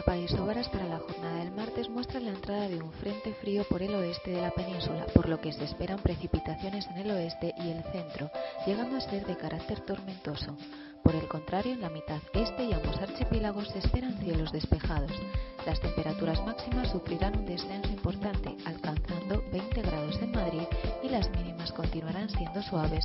mapa de Isobras para la jornada del martes muestra la entrada de un frente frío por el oeste de la península, por lo que se esperan precipitaciones en el oeste y el centro, llegando a ser de carácter tormentoso. Por el contrario, en la mitad este y ambos archipiélagos se esperan cielos despejados. Las temperaturas máximas sufrirán un descenso importante, alcanzando 20 grados en Madrid, y las mínimas continuarán siendo suaves.